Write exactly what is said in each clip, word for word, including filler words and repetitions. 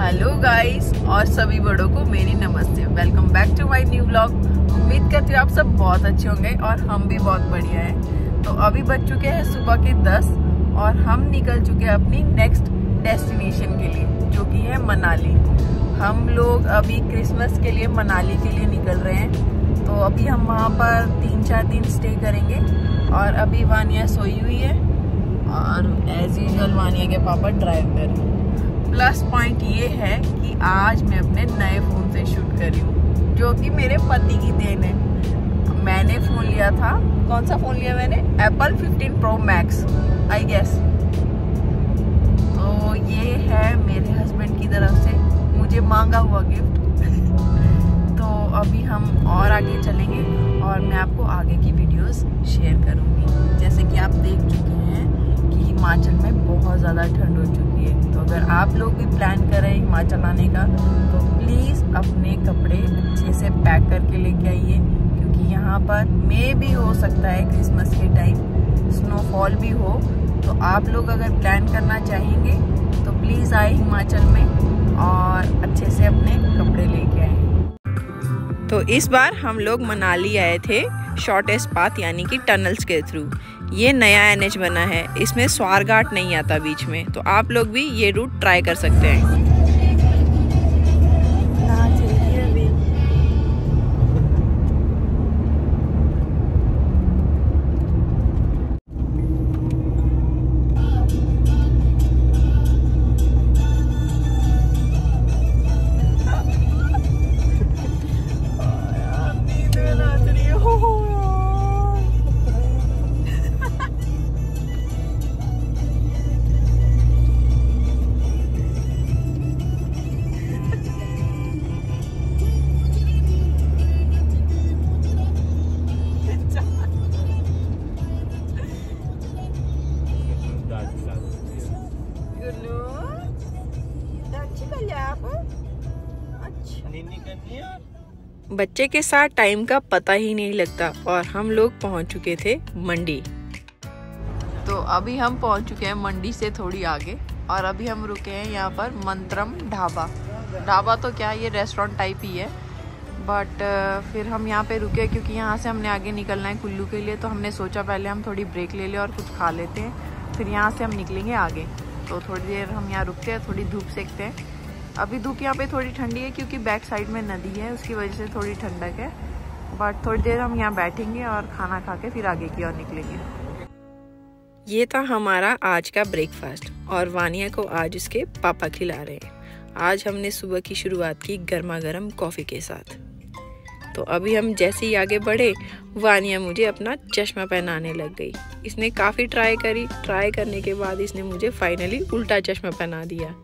Hello guys और सभी बड़ों को मेरी नमस्ते। Welcome back to my new vlog. उम्मीद करती हूँ आप सब बहुत अच्छे होंगे और हम भी बहुत बढ़िया हैं। तो अभी बज चुके हैं सुबह के दस और हम निकल चुके हैं अपनी नेक्स्ट डेस्टिनेशन के लिए जो कि है मनाली। हम लोग अभी क्रिसमस के लिए मनाली के लिए निकल रहे हैं। तो अभी हम वहाँ पर तीन चार दिन स्टे करेंगे और अभी वानिया सोई हुई है और एज यूजल वानिया के पापा ड्राइव कर रहे हैं। प्लस पॉइंट ये है कि आज मैं अपने नए फ़ोन से शूट कर रही हूँ जो कि मेरे पति की देन है। मैंने फ़ोन लिया था, कौन सा फ़ोन लिया मैंने? Apple fifteen pro max I guess. तो ये है मेरे हस्बैंड की तरफ से मुझे मांगा हुआ गिफ्ट। तो अभी हम और आगे चलेंगे और मैं आपको आगे की वीडियोस शेयर करूँगी। जैसे कि आप देख चुके हैं कि हिमाचल में बहुत ज़्यादा ठंड हो चुकी है। तो अगर आप लोग भी प्लान करें हिमाचल आने का तो प्लीज़ अपने कपड़े अच्छे से पैक करके लेके आइए क्योंकि यहाँ पर मे भी हो सकता है क्रिसमस के टाइम स्नोफॉल भी हो। तो आप लोग अगर प्लान करना चाहेंगे तो प्लीज़ आए हिमाचल में और अच्छे से अपने कपड़े लेके आए। तो इस बार हम लोग मनाली आए थे शॉर्टेस्ट पाथ यानी कि टनल्स के थ्रू। ये नया एनएच बना है, इसमें स्वारघाट नहीं आता बीच में, तो आप लोग भी ये रूट ट्राई कर सकते हैं। बच्चे के साथ टाइम का पता ही नहीं लगता और हम लोग पहुंच चुके थे मंडी। तो अभी हम पहुंच चुके हैं मंडी से थोड़ी आगे और अभी हम रुके हैं यहाँ पर मंत्रम ढाबा। ढाबा तो क्या ये रेस्टोरेंट टाइप ही है, बट फिर हम यहाँ पे रुके क्योंकि यहाँ से हमने आगे निकलना है कुल्लू के लिए। तो हमने सोचा पहले हम थोड़ी ब्रेक ले लें और कुछ खा लेते हैं, फिर यहाँ से हम निकलेंगे आगे। तो थोड़ी देर हम यहाँ रुकते हैं, थोड़ी धूप सेकते हैं। अभी धूप यहाँ पे थोड़ी ठंडी है क्योंकि बैक साइड में नदी है, उसकी वजह से थोड़ी ठंडक है। बट थोड़ी देर हम यहाँ बैठेंगे और खाना खा के फिर आगे की ओर निकलेंगे। ये था हमारा आज का ब्रेकफास्ट और वानिया को आज उसके पापा खिला रहे हैं। आज हमने सुबह की शुरुआत की गर्मा गर्म कॉफ़ी के साथ। तो अभी हम जैसे ही आगे बढ़े वानिया मुझे अपना चश्मा पहनाने लग गई। इसने काफ़ी ट्राई करी, ट्राई करने के बाद इसने मुझे फाइनली उल्टा चश्मा पहना दिया।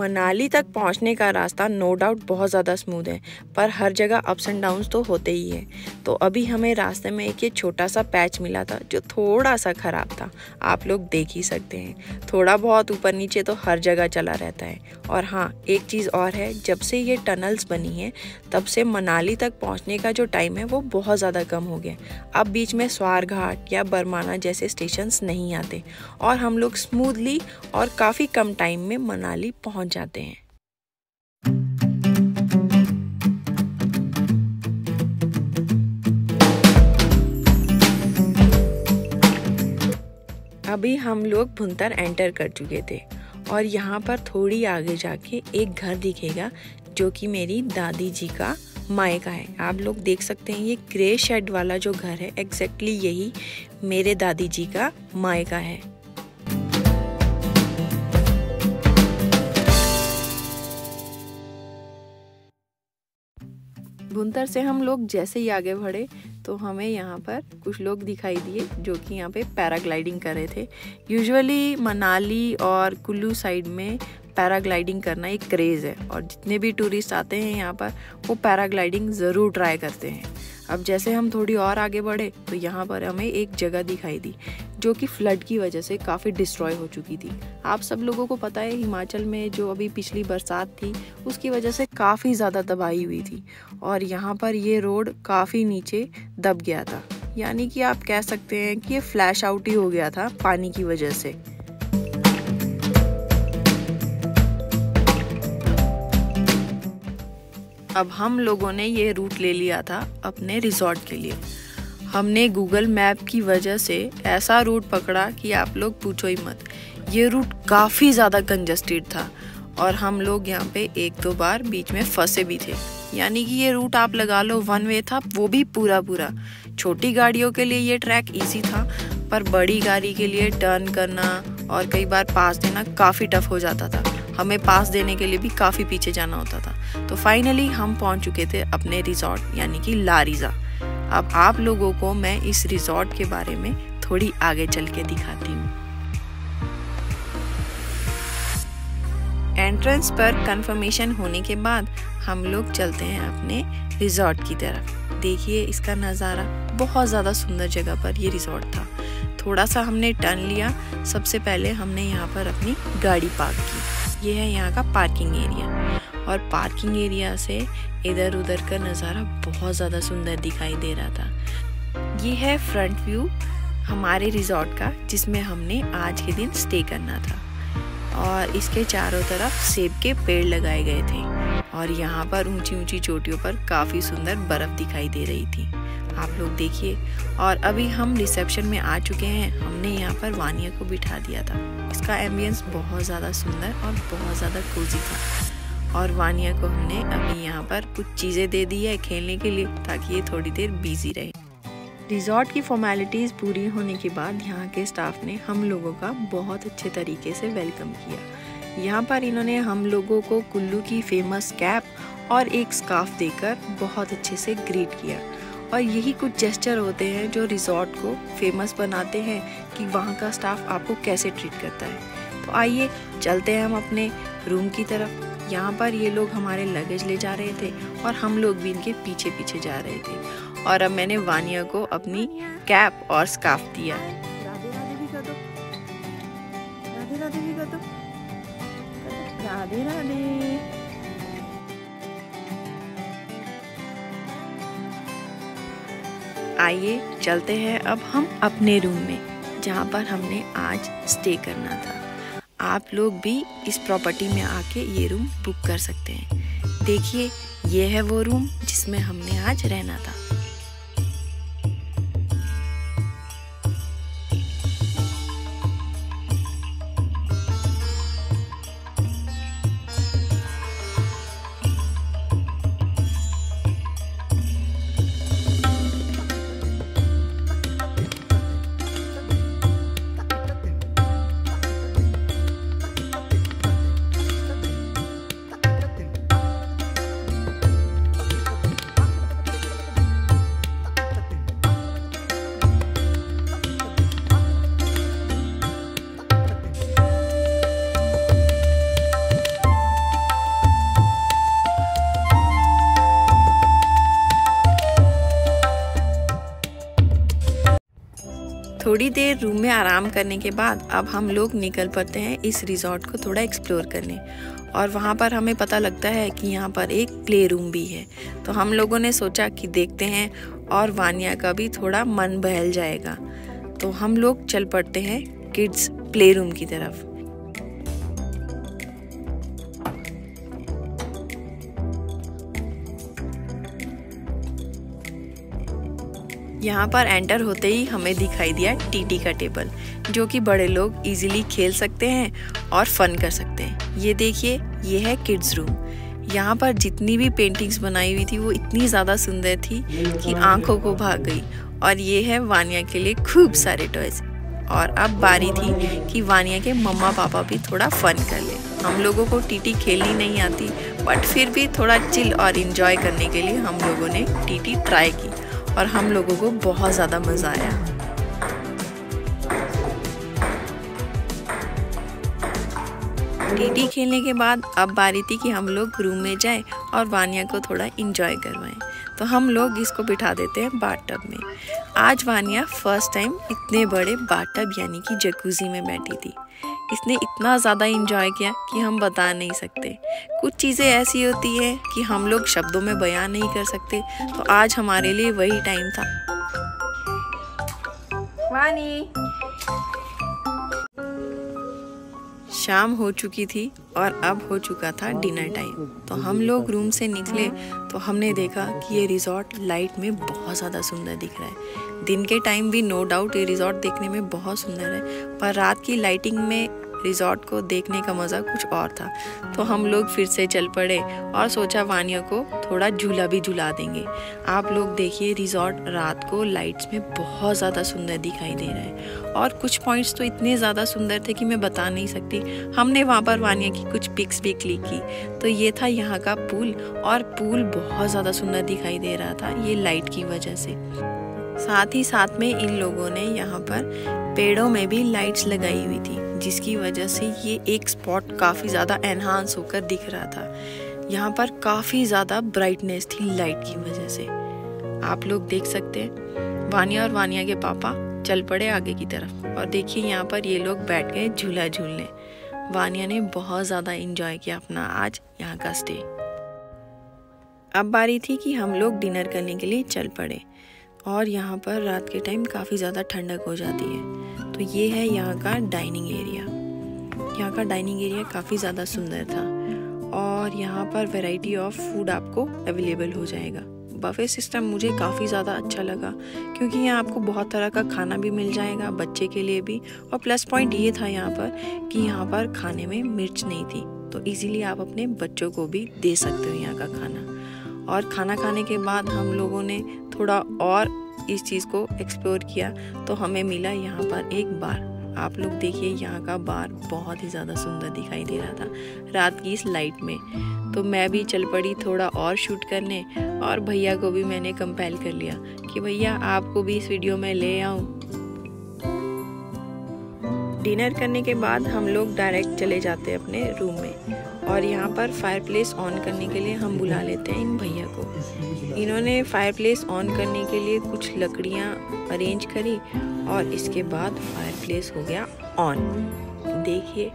मनाली तक पहुंचने का रास्ता नो डाउट बहुत ज़्यादा स्मूथ है, पर हर जगह अप्स एंड डाउन्स तो होते ही हैं। तो अभी हमें रास्ते में एक ये छोटा सा पैच मिला था जो थोड़ा सा ख़राब था, आप लोग देख ही सकते हैं। थोड़ा बहुत ऊपर नीचे तो हर जगह चला रहता है। और हाँ, एक चीज़ और है, जब से ये टनल्स बनी है तब से मनाली तक पहुँचने का जो टाइम है वो बहुत ज़्यादा कम हो गया। अब बीच में स्वारघाट या बरमाना जैसे स्टेशंस नहीं आते और हम लोग स्मूथली और काफ़ी कम टाइम में मनाली पहुँच जाते हैं। अभी हम लोग भुंतर एंटर कर चुके थे और यहाँ पर थोड़ी आगे जाके एक घर दिखेगा जो कि मेरी दादी जी का मायका है। आप लोग देख सकते हैं ये ग्रे शेड वाला जो घर है एग्जैक्टली यही मेरे दादी जी का मायका है। भुंतर से हम लोग जैसे ही आगे बढ़े तो हमें यहाँ पर कुछ लोग दिखाई दिए जो कि यहाँ पे पैराग्लाइडिंग कर रहे थे। यूजुअली मनाली और कुल्लू साइड में पैराग्लाइडिंग करना एक क्रेज़ है और जितने भी टूरिस्ट आते हैं यहाँ पर वो पैराग्लाइडिंग ज़रूर ट्राई करते हैं। अब जैसे हम थोड़ी और आगे बढ़े तो यहाँ पर हमें एक जगह दिखाई दी जो कि फ्लड की वजह से काफ़ी डिस्ट्रॉय हो चुकी थी। आप सब लोगों को पता है हिमाचल में जो अभी पिछली बरसात थी उसकी वजह से काफ़ी ज़्यादा तबाही हुई थी और यहाँ पर ये रोड काफ़ी नीचे दब गया था, यानी कि आप कह सकते हैं कि ये फ्लैश आउट ही हो गया था पानी की वजह से। अब हम लोगों ने ये रूट ले लिया था अपने रिज़ॉर्ट के लिए। हमने गूगल मैप की वजह से ऐसा रूट पकड़ा कि आप लोग पूछो ही मत। ये रूट काफ़ी ज़्यादा कंजस्टेड था और हम लोग यहाँ पे एक दो बार बीच में फंसे भी थे, यानी कि ये रूट आप लगा लो वन वे था, वो भी पूरा पूरा। छोटी गाड़ियों के लिए ये ट्रैक ईजी था पर बड़ी गाड़ी के लिए टर्न करना और कई बार पास देना काफ़ी टफ हो जाता था। हमें पास देने के लिए भी काफ़ी पीछे जाना होता था। तो फाइनली हम पहुंच चुके थे अपने रिज़ॉर्ट यानी कि लारीज़ा। अब आप लोगों को मैं इस रिज़ॉर्ट के बारे में थोड़ी आगे चल के दिखाती हूँ। एंट्रेंस पर कंफर्मेशन होने के बाद हम लोग चलते हैं अपने रिज़ॉर्ट की तरफ। देखिए इसका नज़ारा, बहुत ज़्यादा सुंदर जगह पर ये रिज़ॉर्ट था। थोड़ा सा हमने टर्न लिया, सबसे पहले हमने यहाँ पर अपनी गाड़ी पार्क की। ये है यहाँ का पार्किंग एरिया और पार्किंग एरिया से इधर उधर का नज़ारा बहुत ज़्यादा सुंदर दिखाई दे रहा था। ये है फ्रंट व्यू हमारे रिज़ॉर्ट का जिसमें हमने आज के दिन स्टे करना था और इसके चारों तरफ सेब के पेड़ लगाए गए थे और यहाँ पर ऊंची ऊंची चोटियों पर काफ़ी सुंदर बर्फ़ दिखाई दे रही थी। आप लोग देखिए। और अभी हम रिसेप्शन में आ चुके हैं। हमने यहाँ पर वानिया को बिठा दिया था। इसका एम्बियंस बहुत ज़्यादा सुंदर और बहुत ज़्यादा कोजी था और वानिया को हमने अभी यहाँ पर कुछ चीज़ें दे दी है खेलने के लिए ताकि ये थोड़ी देर बिजी रहे। रिज़ॉर्ट की फॉर्मेलिटीज़ पूरी होने के बाद यहाँ के स्टाफ ने हम लोगों का बहुत अच्छे तरीके से वेलकम किया। यहाँ पर इन्होंने हम लोगों को कुल्लू की फेमस कैप और एक स्कार्फ देकर बहुत अच्छे से ग्रीट किया और यही कुछ जेस्चर होते हैं जो रिज़ॉर्ट को फेमस बनाते हैं कि वहाँ का स्टाफ आपको कैसे ट्रीट करता है। तो आइए चलते हैं हम अपने रूम की तरफ। यहाँ पर ये लोग हमारे लगेज ले जा रहे थे और हम लोग भी इनके पीछे पीछे जा रहे थे और अब मैंने वानिया को अपनी कैप और स्कार्फ दिया। राधे राधे भी कर दो, राधे राधे भी कर दो, राधे राधे। आइए चलते हैं अब हम अपने रूम में जहाँ पर हमने आज स्टे करना था। आप लोग भी इस प्रॉपर्टी में आके ये रूम बुक कर सकते हैं। देखिए ये है वो रूम जिसमें हमने आज रहना था। थोड़ी देर रूम में आराम करने के बाद अब हम लोग निकल पड़ते हैं इस रिज़ॉर्ट को थोड़ा एक्सप्लोर करने और वहाँ पर हमें पता लगता है कि यहाँ पर एक प्ले रूम भी है। तो हम लोगों ने सोचा कि देखते हैं और वानिया का भी थोड़ा मन बहल जाएगा। तो हम लोग चल पड़ते हैं किड्स प्ले रूम की तरफ। यहाँ पर एंटर होते ही हमें दिखाई दिया टीटी का टेबल जो कि बड़े लोग इजीली खेल सकते हैं और फन कर सकते हैं। ये देखिए ये है किड्स रूम। यहाँ पर जितनी भी पेंटिंग्स बनाई हुई थी वो इतनी ज़्यादा सुंदर थी कि आंखों को भा गई। और ये है वानिया के लिए खूब सारे टॉयज और अब बारी थी कि वानिया के मम्मा पापा भी थोड़ा फन कर ले। हम लोगों को टीटी खेलनी नहीं आती बट फिर भी थोड़ा चिल और इन्जॉय करने के लिए हम लोगों ने टीटी ट्राई की और हम लोगों को बहुत ज़्यादा मज़ा आया। टीटी खेलने के बाद अब बारी थी कि हम लोग रूम में जाएं और वानिया को थोड़ा इंजॉय करवाएं, तो हम लोग इसको बिठा देते हैं बाथटब में। आज वानिया फर्स्ट टाइम इतने बड़े बाथटब यानी कि जकूजी में बैठी थी। इसने इतना ज़्यादा इंजॉय किया कि हम बता नहीं सकते। कुछ चीज़ें ऐसी होती है कि हम लोग शब्दों में बयान नहीं कर सकते, तो आज हमारे लिए वही टाइम था। वानी शाम हो चुकी थी और अब हो चुका था डिनर टाइम, तो हम लोग रूम से निकले तो हमने देखा कि ये रिज़ॉर्ट लाइट में बहुत ज़्यादा सुंदर दिख रहा है। दिन के टाइम भी नो डाउट ये रिज़ॉर्ट देखने में बहुत सुंदर है, पर रात की लाइटिंग में रिज़ॉर्ट को देखने का मज़ा कुछ और था। तो हम लोग फिर से चल पड़े और सोचा वानिया को थोड़ा झूला भी झूला देंगे। आप लोग देखिए रिज़ॉर्ट रात को लाइट्स में बहुत ज़्यादा सुंदर दिखाई दे रहा है और कुछ पॉइंट्स तो इतने ज़्यादा सुंदर थे कि मैं बता नहीं सकती। हमने वहाँ पर वानिया की कुछ पिक्स भी क्लिक की। तो ये था यहाँ का पूल और पूल बहुत ज़्यादा सुंदर दिखाई दे रहा था ये लाइट की वजह से। साथ ही साथ में इन लोगों ने यहाँ पर पेड़ों में भी लाइट्स लगाई हुई थी, जिसकी वजह से ये एक स्पॉट काफ़ी ज़्यादा एनहांस होकर दिख रहा था। यहाँ पर काफ़ी ज़्यादा ब्राइटनेस थी लाइट की वजह से। आप लोग देख सकते हैं वानिया और वानिया के पापा चल पड़े आगे की तरफ और देखिए यहाँ पर ये लोग बैठ गए झूला झूलने। वानिया ने बहुत ज़्यादा एंजॉय किया अपना आज यहाँ का स्टे। अब बारी थी कि हम लोग डिनर करने के लिए चल पड़े और यहाँ पर रात के टाइम काफ़ी ज़्यादा ठंडक हो जाती है। तो ये है यहाँ का डाइनिंग एरिया। यहाँ का डाइनिंग एरिया काफ़ी ज़्यादा सुंदर था और यहाँ पर वैरायटी ऑफ फूड आपको अवेलेबल हो जाएगा। बफे सिस्टम मुझे काफ़ी ज़्यादा अच्छा लगा क्योंकि यहाँ आपको बहुत तरह का खाना भी मिल जाएगा बच्चे के लिए भी, और प्लस पॉइंट ये था यहाँ पर कि यहाँ पर खाने में मिर्च नहीं थी, तो ईज़िली आप अपने बच्चों को भी दे सकते हो यहाँ का खाना। और खाना खाने के बाद हम लोगों ने थोड़ा और इस चीज़ को एक्सप्लोर किया तो हमें मिला यहाँ पर एक बार। आप लोग देखिए यहाँ का बार बहुत ही ज़्यादा सुंदर दिखाई दे रहा था रात की इस लाइट में। तो मैं भी चल पड़ी थोड़ा और शूट करने और भैया को भी मैंने कंपेल कर लिया कि भैया आपको भी इस वीडियो में ले आऊँ। डिनर करने के बाद हम लोग डायरेक्ट चले जाते हैं अपने रूम में और यहाँ पर फायरप्लेस ऑन करने के लिए हम बुला लेते हैं इन भैया को। इन्होंने फायरप्लेस ऑन करने के लिए कुछ लकड़ियाँ अरेंज करी और इसके बाद फायरप्लेस हो गया ऑन। देखिए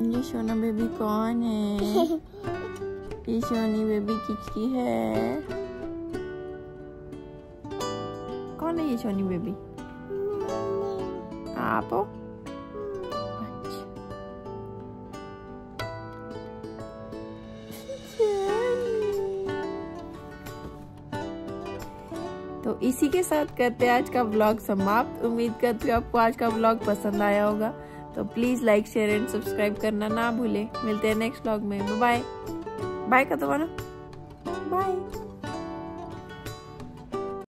ये सोना बेबी कौन है? ये सोनी बेबी किसकी है? कौन है ये सोनी बेबी? आप हो? तो इसी के साथ करते हैं आज का ब्लॉग समाप्त। उम्मीद करती हूँ आपको आज का ब्लॉग पसंद आया होगा, तो please like share and subscribe करना ना भूले। मिलते हैं नेक्स्ट व्लॉग में। Bye bye bye.